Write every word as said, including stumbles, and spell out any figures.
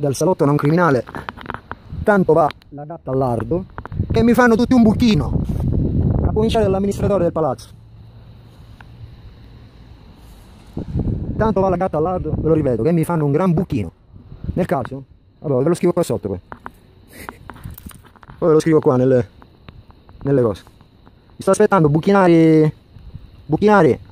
dal salotto non criminale, tanto va la gatta all'ardo, che mi fanno tutti un buchino, a cominciare dall'amministratore del palazzo. Tanto va la gatta all'ardo, ve lo ripeto, che mi fanno un gran buchino. Nel caso, allora ve lo scrivo qua sotto poi. Poi ve lo scrivo qua nelle, nelle cose. Mi sto aspettando buchinari, buchinari.